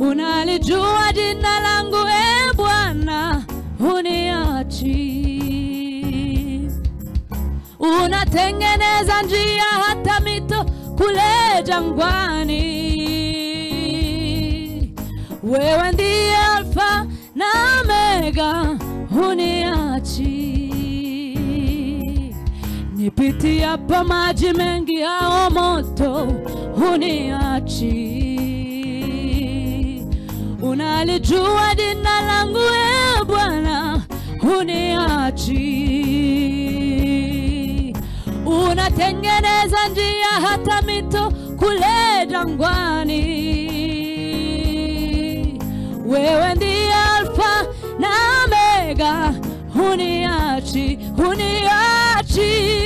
Unalijua jina langu e Bwana, huniachi. Unatengeneza njia hata mito kule jangwani. Wewe ndiye Alfa na Omega, huniachi. Nipitiapo maji mengi au moto, huniachi. Unalijua jina langu e Bwana, huniachi. Unatengeneza njia hata mito kule jangwani. Wewe ndiye Alfa na Omega, huniachi, huniachi.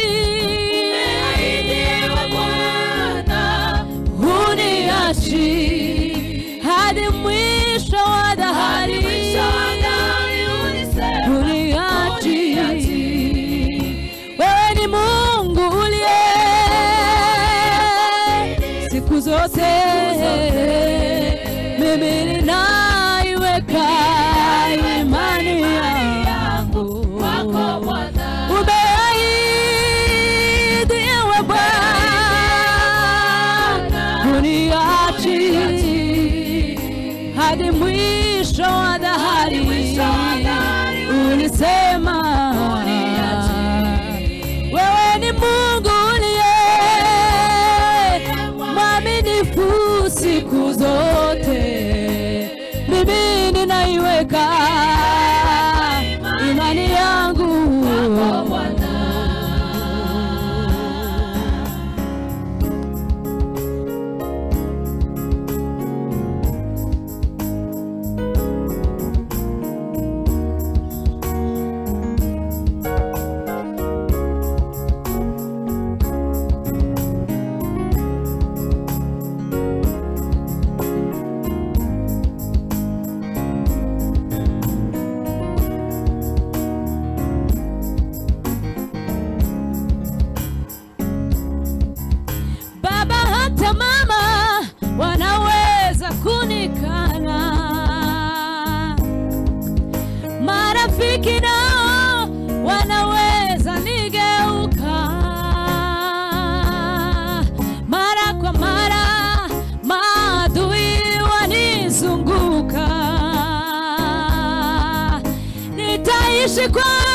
She cried.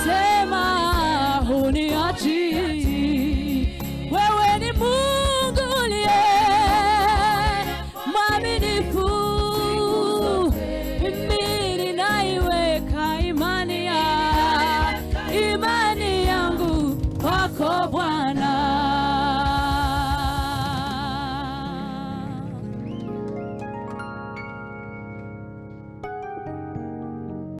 Sema huniachi.